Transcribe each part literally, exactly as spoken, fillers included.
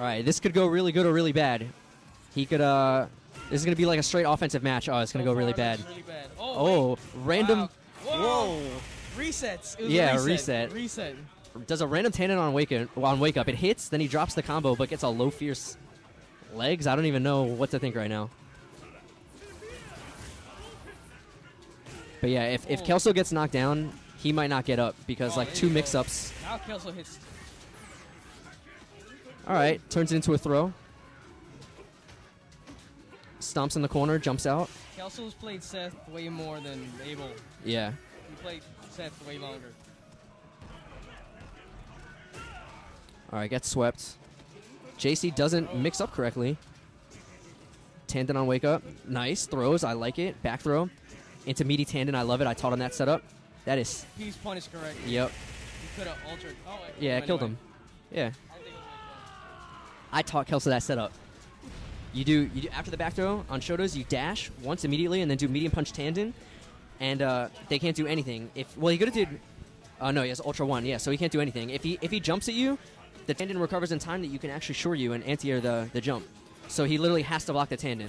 Alright, this could go really good or really bad. He could, uh... This is going to be like a straight offensive match. Oh, it's going to so go really bad. really bad. Oh, oh random... Wow. Whoa. Whoa! Resets. It was yeah, a reset. reset. Reset. Does a random Tanden on wake, on wake up. It hits, then he drops the combo, but gets a low fierce legs. I don't even know what to think right now. But yeah, if, if Kelso gets knocked down, he might not get up because, oh, like, two mix-ups. Now Kelso hits. All right, turns it into a throw. Stomps in the corner, jumps out. Kelso's played Seth way more than Abel. Yeah. He played Seth way longer. All right, gets swept. J C doesn't oh. mix up correctly. Tanden on wake up. Nice. Throws. I like it. Back throw. Intermediate Tanden. I love it. I taught him that setup. That is... He's punished correctly. Yep. He could have altered... Oh, I yeah, anyway. killed him. Yeah. I, think it was like that. I taught Kelso that setup. You do, you do after the back throw on Shotos, you dash once immediately and then do medium punch Tanden, and uh, they can't do anything. If well, he could have did. Uh, no, he has Ultra One, yeah, so he can't do anything. If he if he jumps at you, the Tanden recovers in time that you can actually shore you and anti-air the the jump. So he literally has to block the Tanden.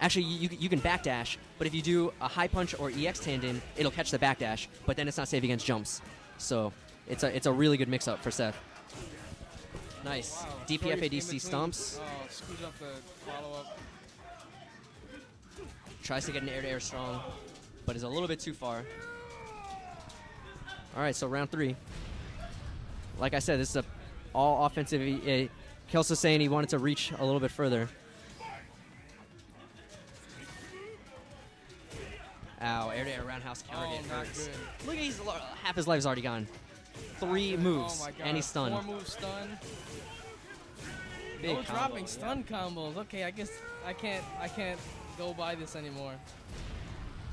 Actually, you you can backdash, but if you do a high punch or E X Tanden, it'll catch the backdash, but then it's not safe against jumps. So it's a it's a really good mix up for Seth. Nice. Wow. D P F A D C stomps. Oh, screws up the follow-up. Tries to get an air-to-air strong, but is a little bit too far. All right, so round three. Like I said, this is a all offensive. Uh, Kelso saying he wanted to reach a little bit further. Ow, air-to-air roundhouse counter oh, get hurts. Look at he's half his life's already gone. Three moves, oh and he's stunned. Four moves stun. Big no combo, dropping stun yeah. combos. Okay, I guess I can't I can't go by this anymore.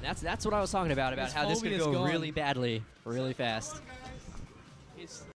That's that's what I was talking about about this how this could go going. really badly, really fast.